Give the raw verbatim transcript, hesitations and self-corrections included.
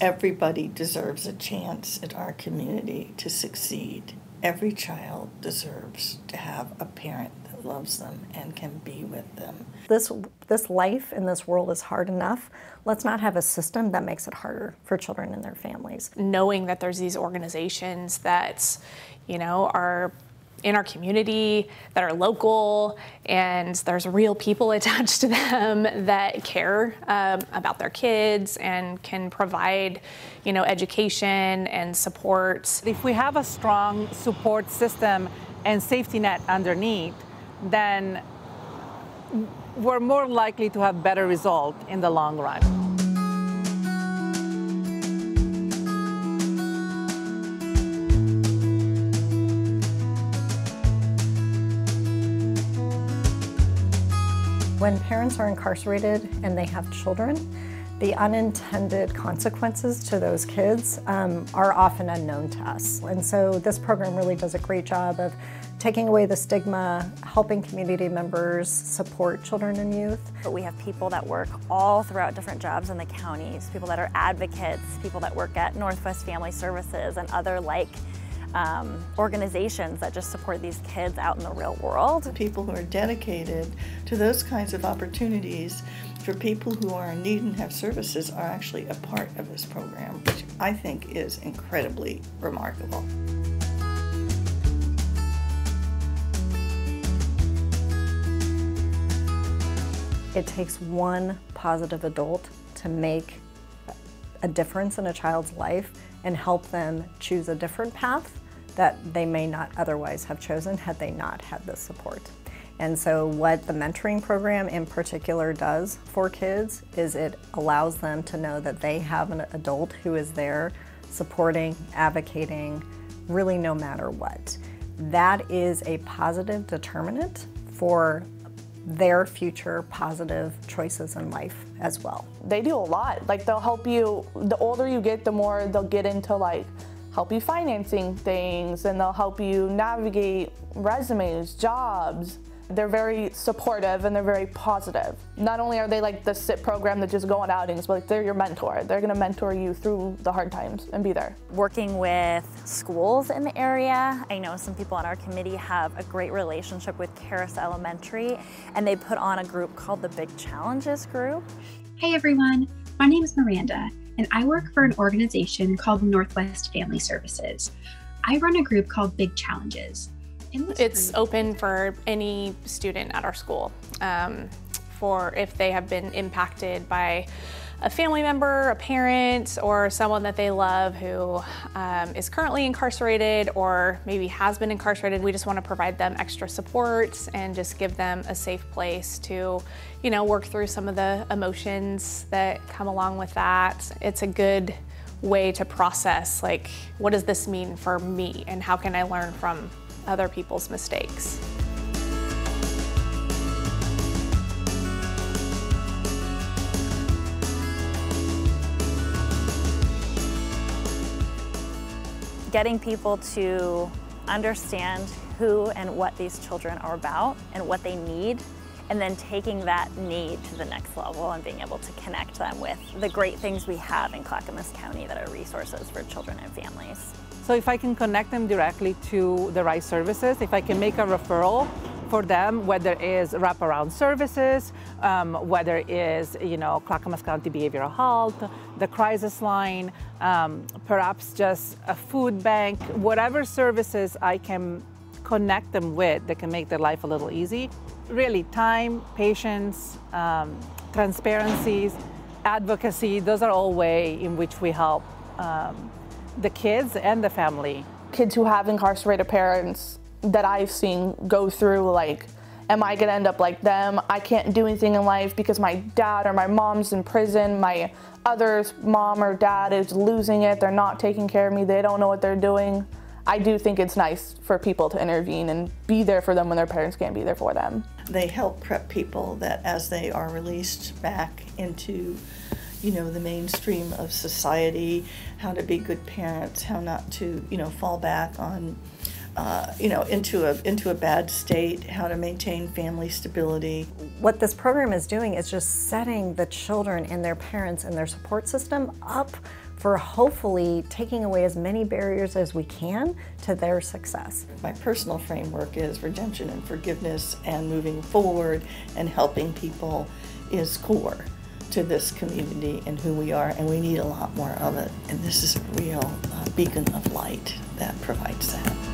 Everybody deserves a chance in our community to succeed. Every child deserves to have a parent that loves them and can be with them. This, this life in this world is hard enough. Let's not have a system that makes it harder for children and their families. Knowing that there's these organizations that, you know, are in our community, that are local, and there's real people attached to them that care um, about their kids and can provide, you know, education and support. If we have a strong support system and safety net underneath, then we're more likely to have better results in the long run. When parents are incarcerated and they have children, the unintended consequences to those kids um, are often unknown to us. And so this program really does a great job of taking away the stigma, helping community members support children and youth. But we have people that work all throughout different jobs in the counties, people that are advocates, people that work at Northwest Family Services and other like Um, organizations that just support these kids out in the real world. People who are dedicated to those kinds of opportunities for people who are in need and have services are actually a part of this program, which I think is incredibly remarkable. It takes one positive adult to make a difference in a child's life and help them choose a different path that they may not otherwise have chosen had they not had this support. And so what the mentoring program in particular does for kids is it allows them to know that they have an adult who is there supporting, advocating, really no matter what. That is a positive determinant for their future positive choices in life as well. They do a lot. Like, they'll help you, the older you get, the more they'll get into, like, help you financing things, and they'll help you navigate resumes, jobs. They're very supportive and they're very positive. Not only are they like the S I T program that just go on outings, but like, they're your mentor. They're gonna mentor you through the hard times and be there. Working with schools in the area, I know some people on our committee have a great relationship with Karis Elementary, and they put on a group called the Big Challenges Group. Hey everyone, my name is Miranda, and I work for an organization called Northwest Family Services. I run a group called Big Challenges. It's open for any student at our school um, for if they have been impacted by a family member, a parent, or someone that they love who um, is currently incarcerated or maybe has been incarcerated. We just want to provide them extra supports and just give them a safe place to, you know, work through some of the emotions that come along with that. It's a good way to process, like, what does this mean for me and how can I learn from other people's mistakes. Getting people to understand who and what these children are about and what they need, and then taking that need to the next level and being able to connect them with the great things we have in Clackamas County that are resources for children and families. So if I can connect them directly to the right services, if I can make a referral for them, whether it is wraparound services, um, whether it is, you know, Clackamas County Behavioral Health, the crisis line, um, perhaps just a food bank, whatever services I can connect them with that can make their life a little easy. Really, time, patience, um, transparencies, advocacy, those are all ways in which we help um, the kids and the family. Kids who have incarcerated parents that I've seen go through, like, am I gonna end up like them? I can't do anything in life because my dad or my mom's in prison, my other's mom or dad is losing it, they're not taking care of me, they don't know what they're doing. I do think it's nice for people to intervene and be there for them when their parents can't be there for them. They help prep people that as they are released back into, you know, the mainstream of society, how to be good parents, how not to, you know, fall back on uh, you know, into a, into a bad state, how to maintain family stability. What this program is doing is just setting the children and their parents and their support system up for hopefully taking away as many barriers as we can to their success. My personal framework is redemption and forgiveness, and moving forward and helping people is core to this community and who we are, and we need a lot more of it. And this is a real uh, beacon of light that provides that.